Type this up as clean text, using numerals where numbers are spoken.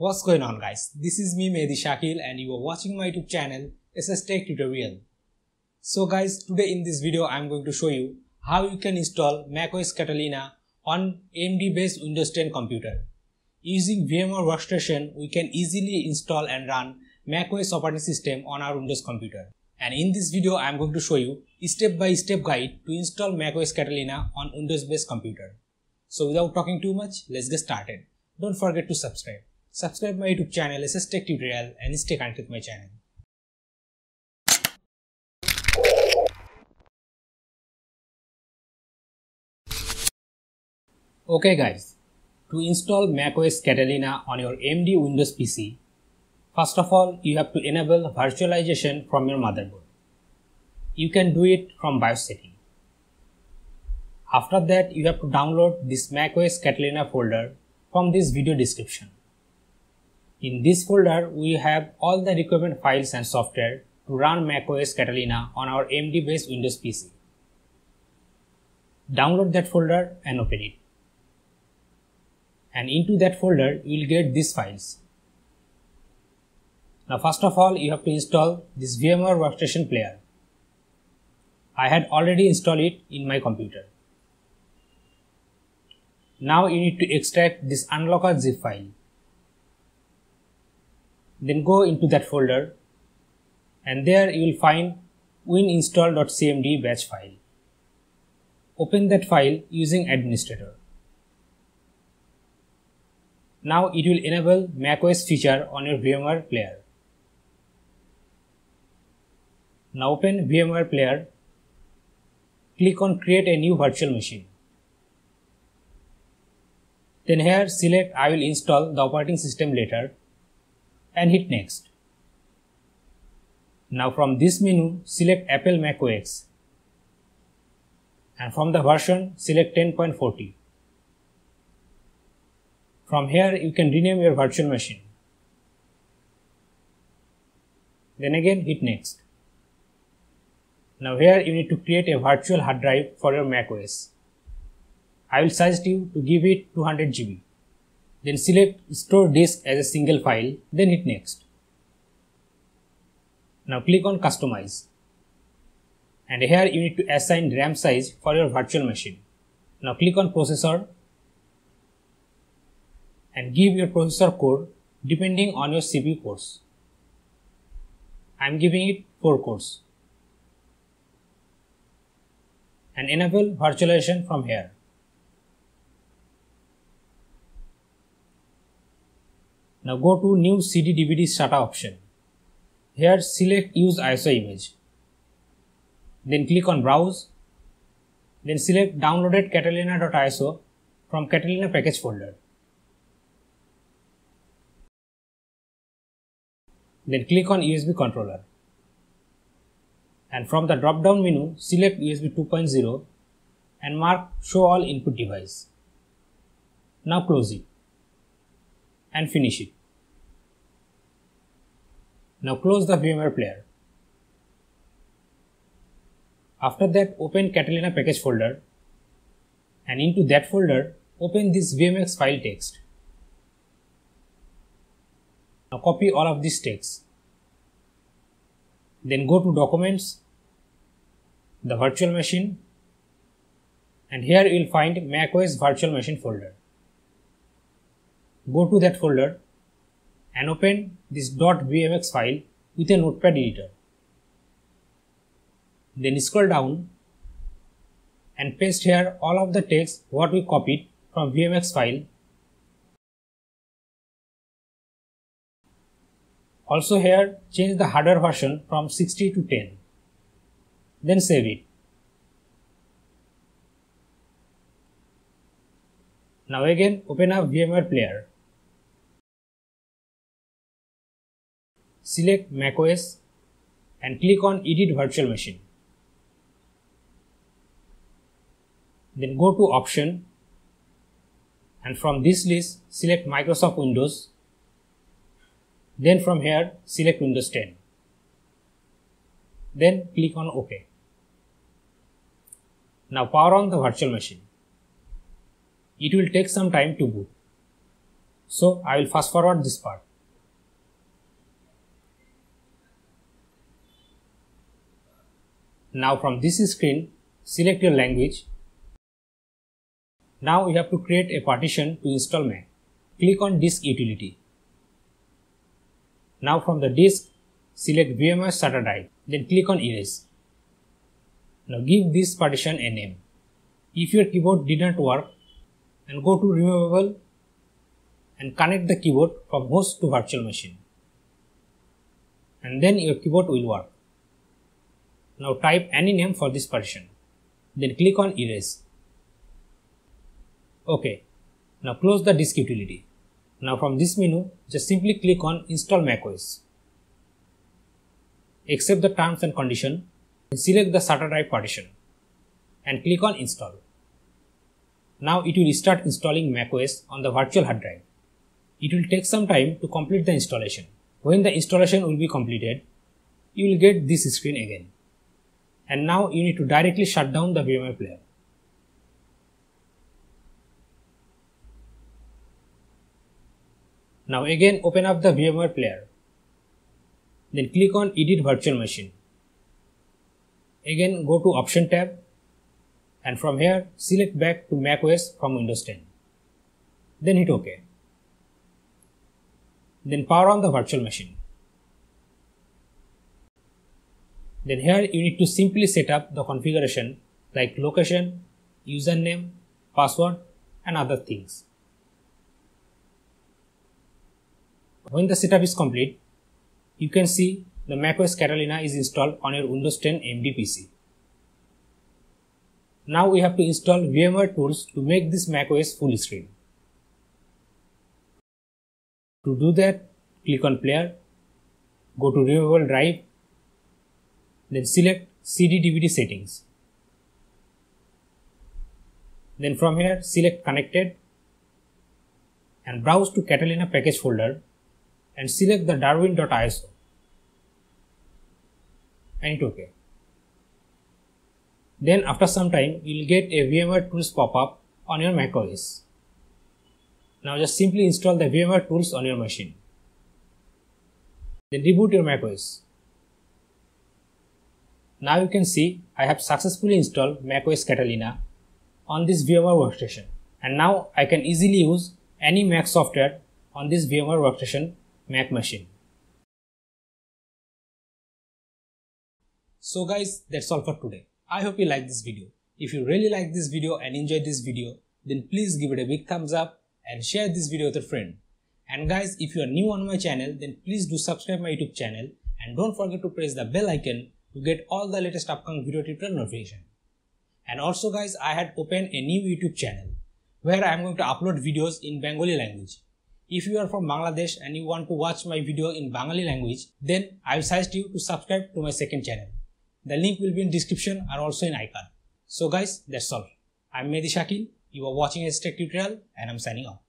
What's going on guys, this is me Mehedi Shakeel and you are watching my YouTube channel SSTec Tutorial. So guys, today in this video I am going to show you how you can install macOS Catalina on AMD based Windows 10 computer. Using VMware Workstation, we can easily install and run macOS operating system on our Windows computer. And in this video I am going to show you step by step guide to install macOS Catalina on Windows based computer. So without talking too much, let's get started. Don't forget to subscribe. Subscribe my YouTube channel SSTec Tutorial and stay connected with my channel. Okay guys, to install macOS Catalina on your AMD Windows PC, first of all you have to enable virtualization from your motherboard. You can do it from BIOS setting. After that you have to download this macOS Catalina folder from this video description. In this folder, we have all the requirement files and software to run macOS Catalina on our AMD based Windows PC. Download that folder and open it. And into that folder, you will get these files. Now first of all, you have to install this VMware Workstation player. I had already installed it in my computer. Now you need to extract this unlocker zip file. Then go into that folder and there you will find wininstall.cmd batch file. Open that file using administrator. Now it will enable macOS feature on your VMware player. Now open VMware player, click on create a new virtual machine. Then here select I will install the operating system later and hit next. Now from this menu select Apple macOS and from the version select 10.40. From here you can rename your virtual machine. Then again hit next. Now here you need to create a virtual hard drive for your macOS. I will suggest you to give it 200 GB. Then select store disk as a single file, then hit next. Now click on customize. And here you need to assign RAM size for your virtual machine. Now click on processor and give your processor core depending on your CPU cores. I am giving it 4 cores. And enable virtualization from here. Now go to new CD/DVD SATA option. Here select use ISO image. Then click on browse. Then select downloaded Catalina.iso from Catalina package folder. Then click on USB controller. And from the drop down menu select USB 2.0 and mark show all input device. Now close it and finish it. Now close the VMware player. After that open Catalina package folder and into that folder open this VMX file text. Now copy all of this text. Then go to documents, the virtual machine, and here you will find macOS virtual machine folder. Go to that folder and open this .vmx file with a notepad editor. Then scroll down and paste here all of the text what we copied from VMX file. Also here change the hardware version from 60 to 10. Then save it. Now again open up VMware player. Select macOS and click on Edit Virtual Machine. Then go to Option and from this list select Microsoft Windows. Then from here select Windows 10. Then click on OK. Now power on the virtual machine. It will take some time to boot. So I will fast forward this part. Now from this screen, select your language. Now we have to create a partition to install Mac. Click on Disk Utility. Now from the disk, select VMware SATA drive, then click on Erase. Now give this partition a name. If your keyboard didn't work, and go to Removable and connect the keyboard from host to virtual machine. And then your keyboard will work. Now type any name for this partition. Then click on Erase. OK. Now close the disk utility. Now from this menu, just simply click on Install macOS. Accept the terms and condition, and select the SATA drive partition and click on Install. Now it will start installing macOS on the virtual hard drive. It will take some time to complete the installation. When the installation will be completed, you will get this screen again. And now you need to directly shut down the VMware player. Now again open up the VMware player. Then click on Edit Virtual Machine. Again go to Option tab and from here select back to macOS from Windows 10. Then hit OK. Then power on the virtual machine. Then here you need to simply set up the configuration like location, username, password and other things. When the setup is complete, you can see the macOS Catalina is installed on your Windows 10 AMD PC. Now we have to install VMware tools to make this macOS full screen. To do that, click on Player, go to Removable Drive, then select CD/DVD Settings. Then from here, select Connected and browse to Catalina package folder and select the Darwin.iso and hit OK. Then after some time, you will get a VMware tools pop-up on your macOS. Now just simply install the VMware tools on your machine. Then reboot your macOS. Now you can see I have successfully installed macOS Catalina on this VMware workstation. And now I can easily use any Mac software on this VMware workstation Mac machine. So guys, that's all for today. I hope you like this video. If you really like this video and enjoyed this video, then please give it a big thumbs up and share this video with a friend. And guys, if you are new on my channel, then please do subscribe my YouTube channel and don't forget to press the bell icon to get all the latest upcoming video tutorial notification. And also guys, I had opened a new YouTube channel where I am going to upload videos in Bengali language. If you are from Bangladesh and you want to watch my video in Bengali language, then I will suggest you to subscribe to my second channel. The link will be in description and also in icon. So guys, that's all. I'm Mehedi Shakeel, you are watching SSTec Tutorial and I'm signing off.